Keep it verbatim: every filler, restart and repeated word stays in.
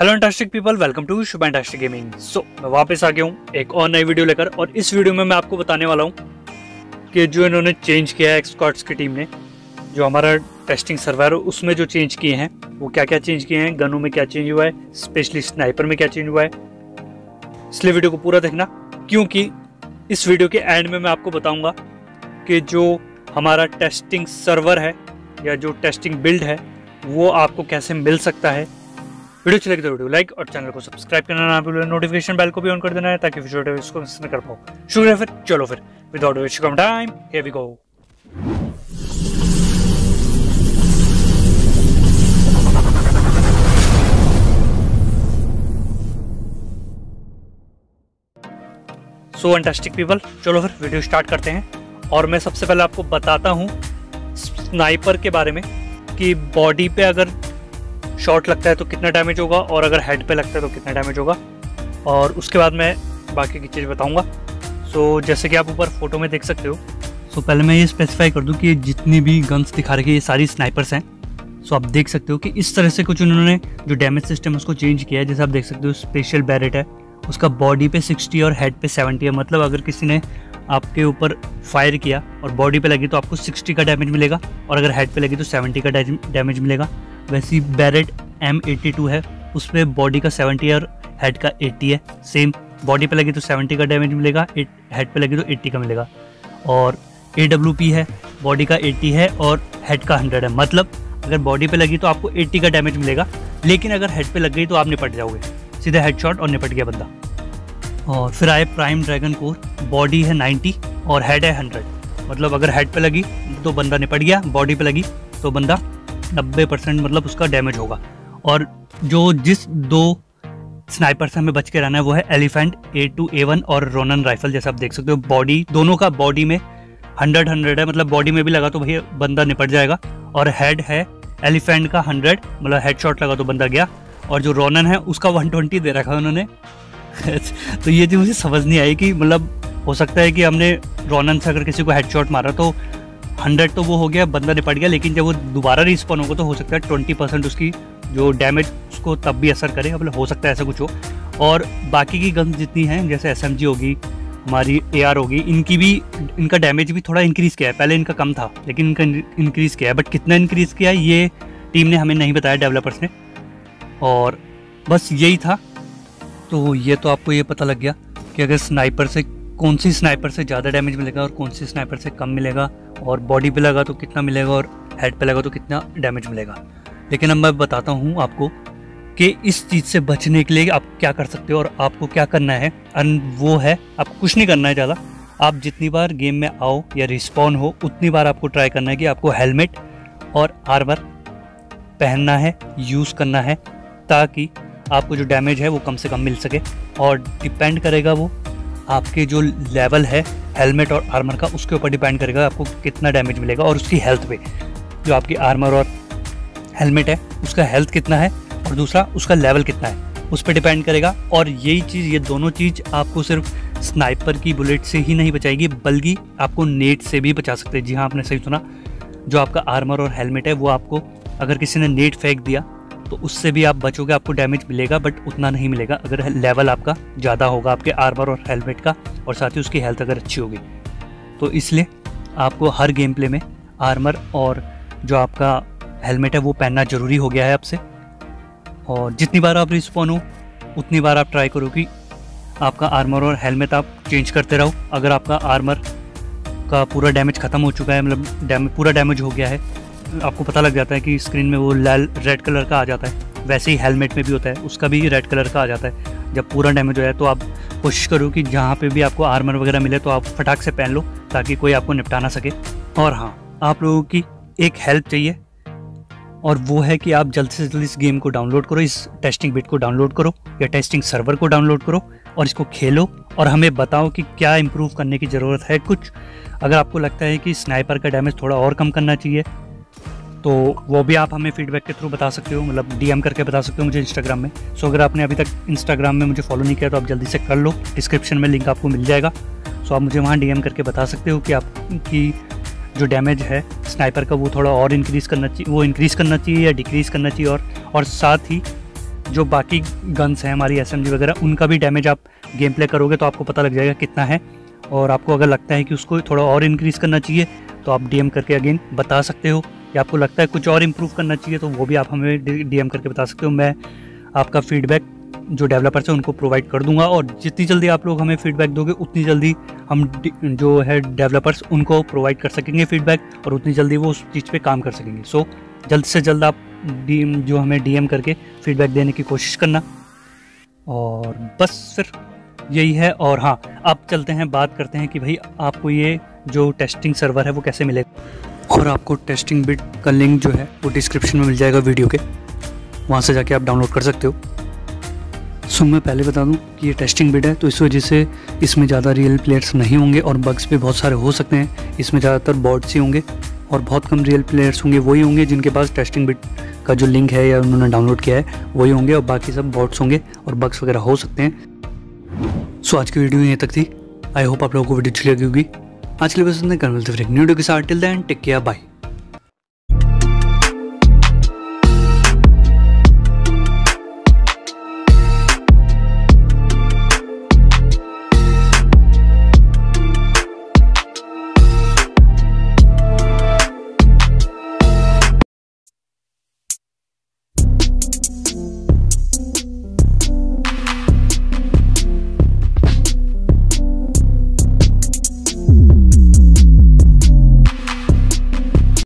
Hello fantastic people, welcome to Shubh fantastic gaming. So मैं वापस आ गया हूँ एक और नई वीडियो लेकर, और इस वीडियो में मैं आपको बताने वाला हूँ कि जो इन्होंने चेंज किया है एक्सक्वाड्स की टीम ने, जो हमारा टेस्टिंग सर्वर है उसमें जो चेंज किए हैं वो क्या क्या चेंज किए हैं, गनों में क्या चेंज हुआ है, स्पेशली स्नाइपर में क्या चेंज हुआ है। इसलिए वीडियो को पूरा देखना, क्योंकि इस वीडियो के एंड में मैं आपको बताऊँगा कि जो हमारा टेस्टिंग सर्वर है या जो टेस्टिंग बिल्ड है वो आपको कैसे मिल सकता है। वीडियो चले तो वीडियो लाइक और चैनल को सब्सक्राइब करना ना भूलें, नोटिफिकेशन बेल को भी ऑन कर देना है ताकि फ्यूचर वीडियोस को मिस न कर पाओ। शुक्रिया। फिर चलो फिर without wasting time here we go. So fantastic people, चलो फिर वीडियो स्टार्ट करते हैं। और मैं सबसे पहले आपको बताता हूँ स्नाइपर के बारे में कि बॉडी पे अगर शॉट लगता है तो कितना डैमेज होगा और अगर हेड पे लगता है तो कितना डैमेज होगा, और उसके बाद मैं बाकी की चीज़ बताऊंगा। सो so, जैसे कि आप ऊपर फोटो में देख सकते हो। सो so, पहले मैं ये स्पेसिफाई कर दूं कि जितने भी गन्स दिखा रखे ये सारी स्नाइपर्स हैं। सो so, आप देख सकते हो कि इस तरह से कुछ उन्होंने जो डैमेज सिस्टम है उसको चेंज किया है। जैसे आप देख सकते हो स्पेशल बैरेट है, उसका बॉडी पे सिक्सटी और हेड पे सेवेंटी है। मतलब अगर किसी ने आपके ऊपर फायर किया और बॉडी पे लगी तो आपको सिक्सटी का डैमेज मिलेगा, और अगर हेड पे लगी तो सेवेंटी का डैमेज मिलेगा। वैसी बैरेट एम एटी टू है, उसमें बॉडी का सेवेंटी और हेड का एटी है। सेम बॉडी पे लगी तो सेवेंटी का डैमेज मिलेगा, हेड पे लगी तो एटी का मिलेगा। और ए डब्ल्यू पी है, बॉडी का एटी है और हेड का हंड्रेड है। मतलब अगर बॉडी पे लगी तो आपको एटी का डैमेज मिलेगा, लेकिन अगर हेड पे लग गई तो आप निपट जाओगे, सीधे हेडशॉट और निपट गया बंदा। और फिर आए प्राइम ड्रैगन कोर, बॉडी है नाइन्टी और हेड है हंड्रेड। मतलब अगर हेड पे लगी तो बंदा निपट गया, बॉडी पे लगी तो बंदा नब्बे परसेंट मतलब उसका डैमेज होगा। और जो जिस दो स्नाइपर से हमें बच के रहना है वो है elephant A two A one और रोनन राइफल। जैसा आप देख सकते हो बॉडी, दोनों का बॉडी में हंड्रेड हंड्रेड है। मतलब बॉडी में भी लगा तो भैया बंदा निपट जाएगा, और हेड है एलिफेंट का हंड्रेड, मतलब हेडशॉट लगा तो बंदा गया। और जो रोनन है उसका वन ट्वेंटी दे रखा है उन्होंने तो ये चीज़ मुझे समझ नहीं आई कि मतलब हो सकता है कि हमने रोनन से अगर किसी को हेडशॉट मारा तो हंड्रेड तो वो हो गया, बंदा निपट गया, लेकिन जब वो दोबारा रिस्पॉन होगा तो हो सकता है ट्वेंटी परसेंट उसकी जो डैमेज उसको तब भी असर करे। मतलब हो सकता है ऐसा कुछ हो। और बाकी की गन्स जितनी हैं जैसे एस एम जी होगी, हमारी ए आर होगी, इनकी भी इनका डैमेज भी थोड़ा इंक्रीज़ किया है। पहले इनका कम था लेकिन इनका इंक्रीज़ किया है, बट कितना इंक्रीज़ किया है ये टीम ने हमें नहीं बताया, डेवलपर्स ने। और बस यही था। तो ये तो आपको ये पता लग गया कि अगर स्नाइपर से कौन सी स्नाइपर से ज़्यादा डैमेज मिलेगा और कौन सी स्नाइपर से कम मिलेगा, और बॉडी पे लगा तो कितना मिलेगा और हेड पे लगा तो कितना डैमेज मिलेगा। लेकिन अब मैं बताता हूँ आपको कि इस चीज़ से बचने के लिए आप क्या कर सकते हो और आपको क्या करना है। अन वो है, आपको कुछ नहीं करना है ज़्यादा। आप जितनी बार गेम में आओ या रिस्पॉन हो उतनी बार आपको ट्राई करना है कि आपको हेलमेट और आर्मर पहनना है, यूज़ करना है, ताकि आपको जो डैमेज है वो कम से कम मिल सके। और डिपेंड करेगा वो आपके जो लेवल है हेलमेट और आर्मर का, उसके ऊपर डिपेंड करेगा आपको कितना डैमेज मिलेगा, और उसकी हेल्थ पे। जो आपकी आर्मर और हेलमेट है उसका हेल्थ कितना है, और दूसरा उसका लेवल कितना है, उस पर डिपेंड करेगा। और यही चीज़, ये दोनों चीज़ आपको सिर्फ स्नाइपर की बुलेट से ही नहीं बचाएगी, बल्कि आपको नेट से भी बचा सकते हैं। जी हाँ, आपने सही सुना। जो आपका आर्मर और हेलमेट है वो आपको अगर किसी ने नेट फेंक दिया तो उससे भी आप बचोगे, आपको डैमेज मिलेगा बट उतना नहीं मिलेगा अगर लेवल आपका ज़्यादा होगा आपके आर्मर और हेलमेट का, और साथ ही उसकी हेल्थ अगर अच्छी होगी। तो इसलिए आपको हर गेम प्ले में आर्मर और जो आपका हेलमेट है वो पहनना ज़रूरी हो गया है आपसे। और जितनी बार आप रिस्पॉन हो उतनी बार आप ट्राई करो कि आपका आर्मर और हेलमेट आप चेंज करते रहो। अगर आपका आर्मर का पूरा डैमेज ख़त्म हो चुका है, मतलब डैमेज पूरा डैमेज हो गया है, आपको पता लग जाता है कि स्क्रीन में वो लाल रेड कलर का आ जाता है, वैसे ही हेलमेट में भी होता है, उसका भी रेड कलर का आ जाता है जब पूरा डैमेज हो जाए। तो आप कोशिश करो कि जहाँ पे भी आपको आर्मर वगैरह मिले तो आप फटाक से पहन लो ताकि कोई आपको निपटा ना सके। और हाँ, आप लोगों की एक हेल्प चाहिए, और वो है कि आप जल्द से जल्द इस गेम को डाउनलोड करो, इस टेस्टिंग बिट को डाउनलोड करो या टेस्टिंग सर्वर को डाउनलोड करो, और इसको खेलो और हमें बताओ कि क्या इम्प्रूव करने की ज़रूरत है कुछ। अगर आपको लगता है कि स्नाइपर का डैमेज थोड़ा और कम करना चाहिए तो वो भी आप हमें फीडबैक के थ्रू बता सकते हो, मतलब डी एम करके बता सकते हो मुझे इंस्टाग्राम में। सो अगर आपने अभी तक इंस्टाग्राम में मुझे फॉलो नहीं किया तो आप जल्दी से कर लो, डिस्क्रिप्शन में लिंक आपको मिल जाएगा। सो आप मुझे वहाँ डी एम करके बता सकते हो कि आपकी जो डैमेज है स्नाइपर का वो थोड़ा और इंक्रीज़ करना चाहिए, वो इंक्रीज़ करना चाहिए या डिक्रीज़ करना चाहिए। और, और साथ ही जो बाकी गन्स हैं हमारी एसएमजी वगैरह उनका भी डैमेज आप गेम प्ले करोगे तो आपको पता लग जाएगा कितना है। और आपको अगर लगता है कि उसको थोड़ा और इंक्रीज़ करना चाहिए तो आप डीएम करके अगेन बता सकते हो, या आपको लगता है कुछ और इम्प्रूव करना चाहिए तो वो भी आप हमें डीएम करके बता सकते हो। मैं आपका फीडबैक जो डेवलपर्स हैं उनको प्रोवाइड कर दूंगा, और जितनी जल्दी आप लोग हमें फीडबैक दोगे उतनी जल्दी हम जो है डेवलपर्स उनको प्रोवाइड कर सकेंगे फीडबैक, और उतनी जल्दी वो उस चीज़ पे काम कर सकेंगे। सो जल्द से जल्द आप डीएम जो हमें डीएम करके फीडबैक देने की कोशिश करना, और बस फिर यही है। और हाँ, अब चलते हैं, बात करते हैं कि भाई आपको ये जो टेस्टिंग सर्वर है वो कैसे मिलेगा। और आपको टेस्टिंग बिट का लिंक जो है वो डिस्क्रिप्शन में मिल जाएगा वीडियो के, वहाँ से जाके आप डाउनलोड कर सकते हो। सो मैं पहले बता दूं कि ये टेस्टिंग बिट है तो इस वजह से इसमें ज़्यादा रियल प्लेयर्स नहीं होंगे, और बग्स भी बहुत सारे हो सकते हैं। इसमें ज़्यादातर बॉट्स ही होंगे और बहुत कम रियल प्लेयर्स होंगे, वही होंगे जिनके पास टेस्टिंग बिट का जो लिंक है या उन्होंने डाउनलोड किया है वही होंगे, और बाकी सब बॉट्स होंगे और बग्स वगैरह हो सकते हैं। सो आज की वीडियो यहाँ तक थी। आई होप आप लोगों को वीडियो अच्छी लगी होगी। आज के लिए बस इतना, कल मिलते हैं फिर एक न्यू वीडियो के साथ। Till then take care, bye.